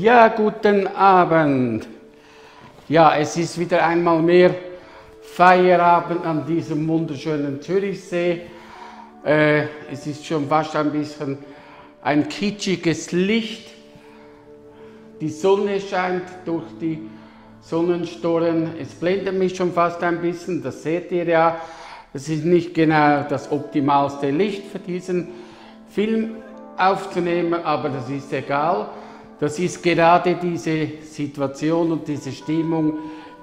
Ja, guten Abend. Ja, es ist wieder einmal mehr Feierabend an diesem wunderschönen Zürichsee. Es ist schon fast ein bisschen ein kitschiges Licht. Die Sonne scheint durch die Sonnenstoren. Es blendet mich schon fast ein bisschen, das seht ihr ja. Es ist nicht genau das optimalste Licht für diesen Film aufzunehmen, aber das ist egal. Das ist gerade diese Situation und diese Stimmung,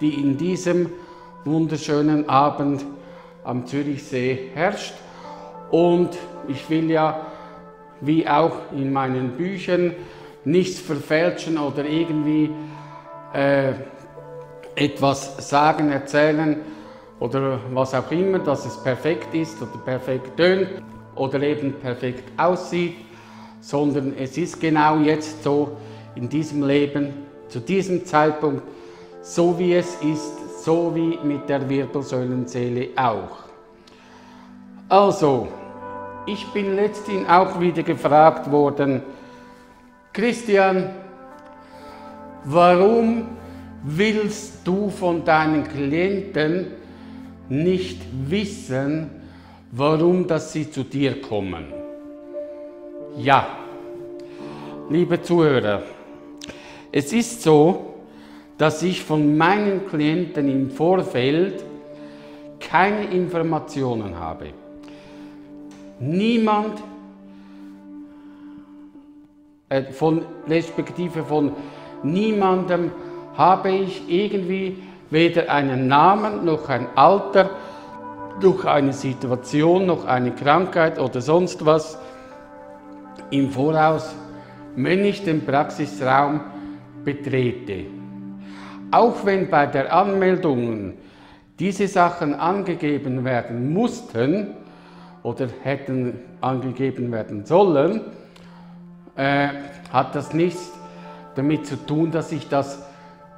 die in diesem wunderschönen Abend am Zürichsee herrscht. Und ich will ja, wie auch in meinen Büchern, nichts verfälschen oder irgendwie etwas sagen, erzählen oder was auch immer, dass es perfekt ist oder perfekt tönt oder eben perfekt aussieht, sondern es ist genau jetzt so in diesem Leben, zu diesem Zeitpunkt, so wie es ist, so wie mit der Wirbelsäulenseele auch. Also, ich bin letzthin auch wieder gefragt worden, Christian, warum willst du von deinen Klienten nicht wissen, warum dass sie zu dir kommen? Ja, liebe Zuhörer, es ist so, dass ich von meinen Klienten im Vorfeld keine Informationen habe. Niemand von niemandem habe ich irgendwie weder einen Namen, noch ein Alter, noch eine Situation, noch eine Krankheit oder sonst was im Voraus, wenn ich den Praxisraum betrete. Auch wenn bei der Anmeldung diese Sachen angegeben werden mussten oder hätten angegeben werden sollen, hat das nichts damit zu tun, dass ich das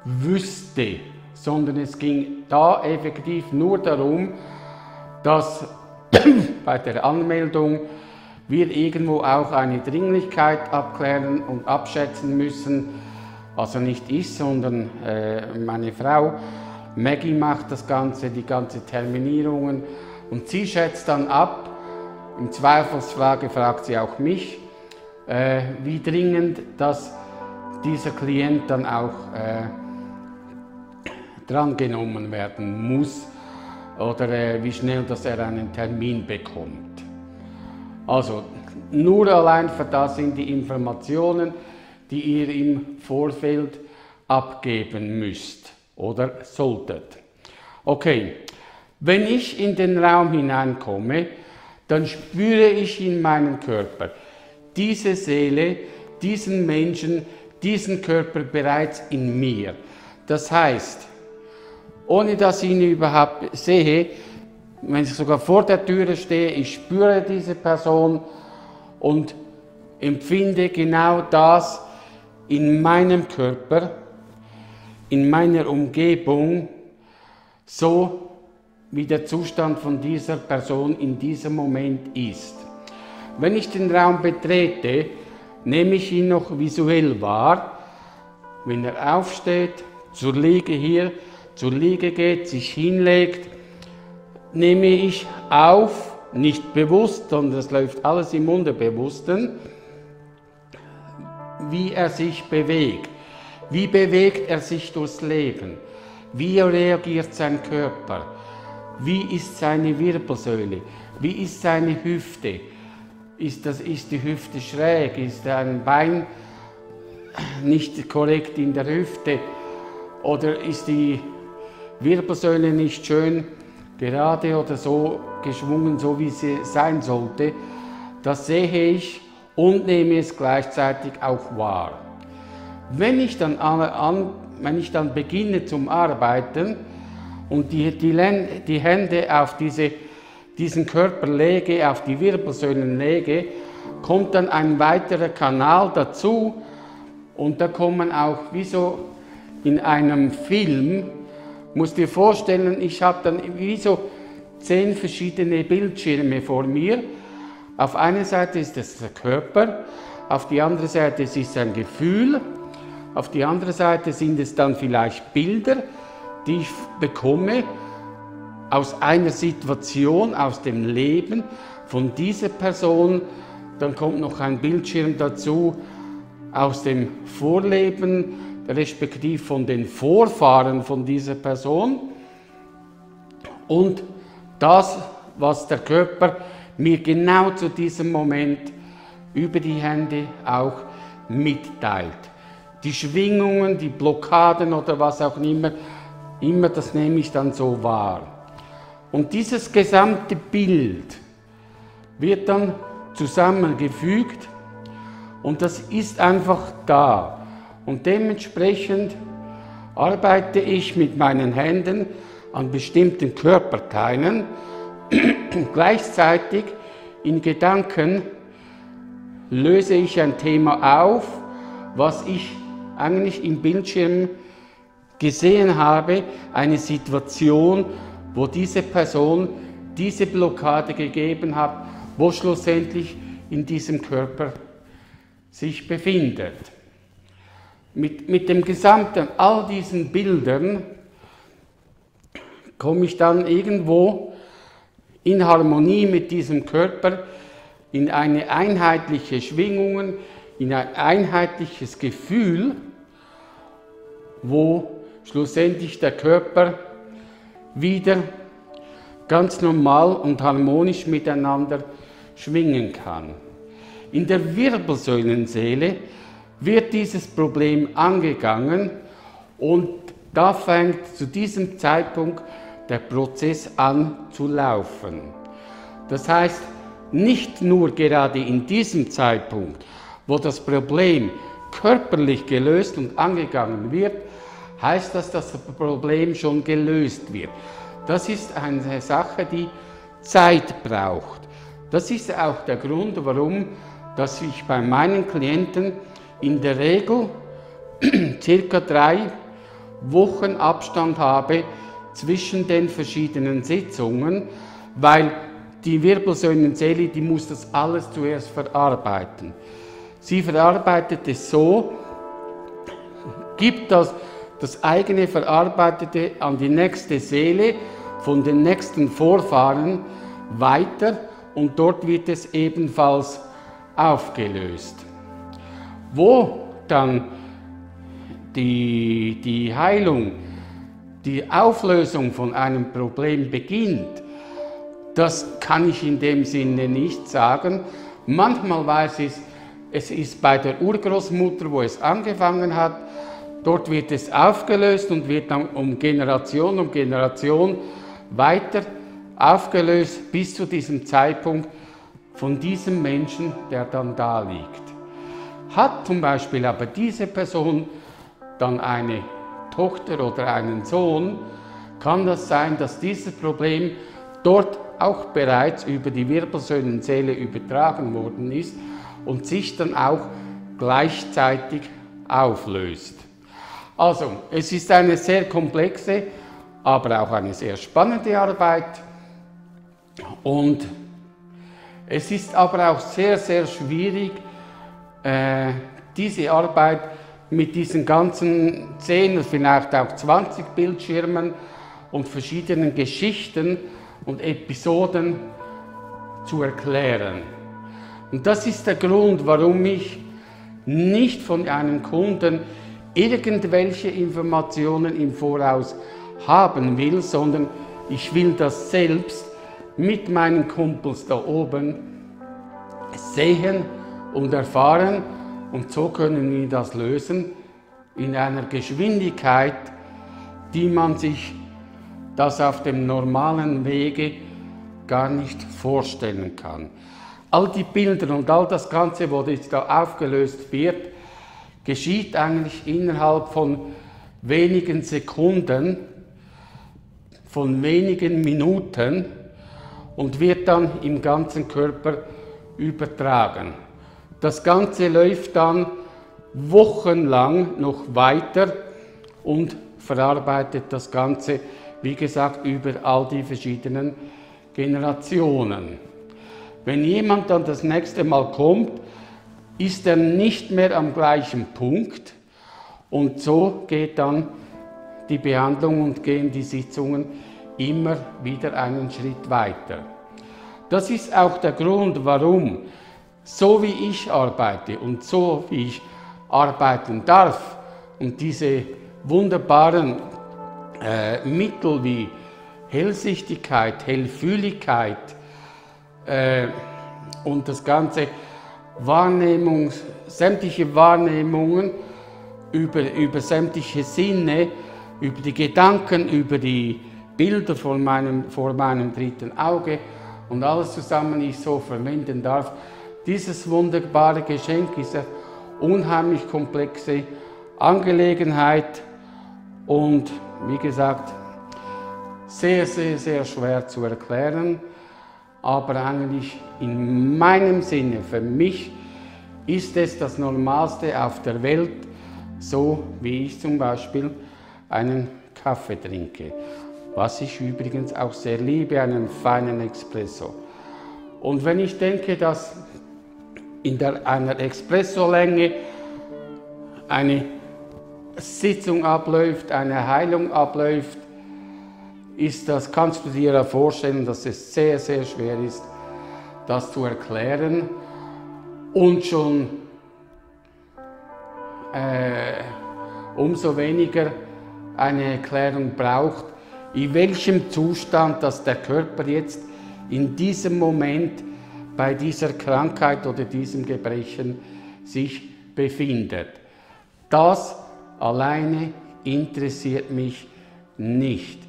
wüsste, sondern es ging da effektiv nur darum, dass bei der Anmeldung wir irgendwo auch eine Dringlichkeit abklären und abschätzen müssen. Also nicht ich, sondern meine Frau. Maggie macht das Ganze, die ganze Terminierungen, und sie schätzt dann ab. Im Zweifelsfrage fragt sie auch mich, wie dringend dass dieser Klient dann auch drangenommen werden muss oder wie schnell dass er einen Termin bekommt. Also nur allein für das sind die Informationen, die ihr im Vorfeld abgeben müsst oder solltet. Okay, wenn ich in den Raum hineinkomme, dann spüre ich in meinem Körper diese Seele, diesen Menschen, diesen Körper bereits in mir. Das heißt, ohne dass ich ihn überhaupt sehe, wenn ich sogar vor der Türe stehe, ich spüre diese Person und empfinde genau das in meinem Körper, in meiner Umgebung, so wie der Zustand von dieser Person in diesem Moment ist. Wenn ich den Raum betrete, nehme ich ihn noch visuell wahr, wenn er aufsteht, zur Liege hier, zur Liege geht, sich hinlegt, nehme ich auf, nicht bewusst, sondern es läuft alles im Unterbewussten, wie er sich bewegt. Wie bewegt er sich durchs Leben? Wie reagiert sein Körper? Wie ist seine Wirbelsäule? Wie ist seine Hüfte? Ist die Hüfte schräg? Ist ein Bein nicht korrekt in der Hüfte? Oder ist die Wirbelsäule nicht schön gerade oder so geschwungen, so wie sie sein sollte? Das sehe ich und nehme es gleichzeitig auch wahr. Wenn ich dann beginne zum Arbeiten und die Hände auf diesen Körper lege, auf die Wirbelsäulen lege, kommt dann ein weiterer Kanal dazu, und da kommen auch, wie so in einem Film, musst dir vorstellen, ich habe dann wie so 10 verschiedene Bildschirme vor mir. Auf einer Seite ist das der Körper, auf die andere Seite ist ein Gefühl, Auf die andere Seite sind es dann vielleicht Bilder, die ich bekomme aus einer Situation, aus dem Leben von dieser Person. Dann kommt noch ein Bildschirm dazu aus dem Vorleben, respektive von den Vorfahren von dieser Person. Und das, was der Körper mir genau zu diesem Moment über die Hände auch mitteilt. Die Schwingungen, die Blockaden oder was auch immer, das nehme ich dann so wahr. Und dieses gesamte Bild wird dann zusammengefügt und das ist einfach da. Und dementsprechend arbeite ich mit meinen Händen an bestimmten Körperteilen und gleichzeitig in Gedanken löse ich ein Thema auf, was ich eigentlich im Bildschirm gesehen habe, eine Situation, wo diese Person diese Blockade gegeben hat, wo schlussendlich in diesem Körper sich befindet. Mit dem gesamten, all diesen Bildern komme ich dann irgendwo in Harmonie mit diesem Körper, in eine einheitliche Schwingung, in ein einheitliches Gefühl, wo schlussendlich der Körper wieder ganz normal und harmonisch miteinander schwingen kann. In der Wirbelsäulenseele wird dieses Problem angegangen und da fängt zu diesem Zeitpunkt der Prozess an zu laufen. Das heißt, nicht nur gerade in diesem Zeitpunkt, wo das Problem körperlich gelöst und angegangen wird, heißt das, dass das Problem schon gelöst wird. Das ist eine Sache, die Zeit braucht. Das ist auch der Grund, warum dass ich bei meinen Klienten in der Regel circa 3 Wochen Abstand habe zwischen den verschiedenen Sitzungen, weil die Wirbelsäulenseele, die muss das alles zuerst verarbeiten. Sie verarbeitet es so, gibt das eigene Verarbeitete an die nächste Seele von den nächsten Vorfahren weiter und dort wird es ebenfalls aufgelöst. Wo dann die Heilung, die Auflösung von einem Problem beginnt, das kann ich in dem Sinne nicht sagen. Manchmal weiß ich, es ist bei der Urgroßmutter, wo es angefangen hat, dort wird es aufgelöst und wird dann um Generation weiter aufgelöst bis zu diesem Zeitpunkt von diesem Menschen, der dann da liegt. Hat zum Beispiel aber diese Person dann eine Tochter oder einen Sohn, kann das sein, dass dieses Problem dort auch bereits über die Wirbelsäulenseele übertragen worden ist und sich dann auch gleichzeitig auflöst. Also, es ist eine sehr komplexe, aber auch eine sehr spannende Arbeit und es ist aber auch sehr, sehr schwierig, diese Arbeit mit diesen ganzen 10 oder vielleicht auch 20 Bildschirmen und verschiedenen Geschichten und Episoden zu erklären. Und das ist der Grund, warum ich nicht von einem Kunden irgendwelche Informationen im Voraus haben will, sondern ich will das selbst mit meinen Kumpels da oben sehen und erfahren. Und so können wir das lösen in einer Geschwindigkeit, die man sich das auf dem normalen Wege gar nicht vorstellen kann. All die Bilder und all das Ganze, was jetzt da aufgelöst wird, geschieht eigentlich innerhalb von wenigen Sekunden, von wenigen Minuten und wird dann im ganzen Körper übertragen. Das Ganze läuft dann wochenlang noch weiter und verarbeitet das Ganze, wie gesagt, über all die verschiedenen Generationen. Wenn jemand dann das nächste Mal kommt, ist er nicht mehr am gleichen Punkt Und so geht dann die Behandlung und gehen die Sitzungen immer wieder einen Schritt weiter. Das ist auch der Grund, warum, so wie ich arbeite und so wie ich arbeiten darf und diese wunderbaren Mittel wie Hellsichtigkeit, Hellfühligkeit und das ganze sämtliche Wahrnehmungen über sämtliche Sinne, über die Gedanken, über die Bilder vor meinem dritten Auge und alles zusammen ich so verwenden darf. Dieses wunderbare Geschenk ist eine unheimlich komplexe Angelegenheit und wie gesagt, sehr, sehr, sehr schwer zu erklären, aber eigentlich in meinem Sinne, für mich ist es das Normalste auf der Welt, so wie ich zum Beispiel einen Kaffee trinke, was ich übrigens auch sehr liebe, einen feinen Espresso. Und wenn ich denke, dass in einer Espresso-Länge eine Sitzung abläuft, eine Heilung abläuft, kannst du dir vorstellen, dass es sehr, sehr schwer ist, das zu erklären und schon umso weniger eine Erklärung braucht, in welchem Zustand dass der Körper jetzt in diesem Moment bei dieser Krankheit oder diesem Gebrechen sich befindet. Das alleine interessiert mich nicht.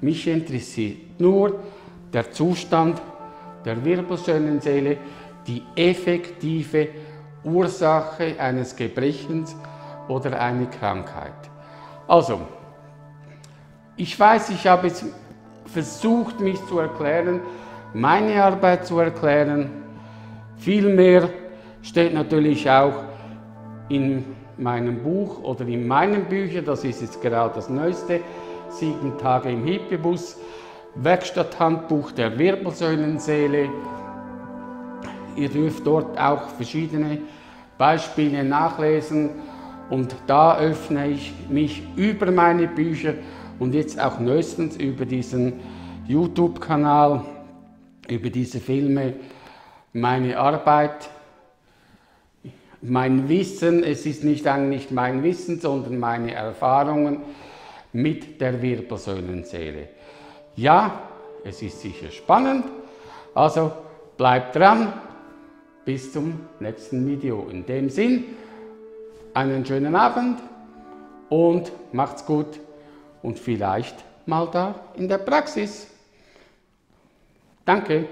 Mich interessiert nur der Zustand der Wirbelsäulenseele, die effektive Ursache eines Gebrechens oder einer Krankheit. Also, ich weiß, ich habe jetzt versucht, mich zu erklären, meine Arbeit zu erklären. Viel mehr steht natürlich auch in meinem Buch oder in meinen Büchern, das ist jetzt gerade das Neueste, 7 Tage im Hippiebus, Werkstatthandbuch der Wirbelsäulenseele. Ihr dürft dort auch verschiedene Beispiele nachlesen und da öffne ich mich über meine Bücher und jetzt auch neuestens über diesen YouTube-Kanal, über diese Filme, meine Arbeit, mein Wissen. Es ist nicht mein Wissen, sondern meine Erfahrungen mit der Wirbelsäulenseele. Ja, es ist sicher spannend, also bleibt dran, bis zum nächsten Video. In dem Sinn, einen schönen Abend und macht's gut und vielleicht mal da in der Praxis. Danke.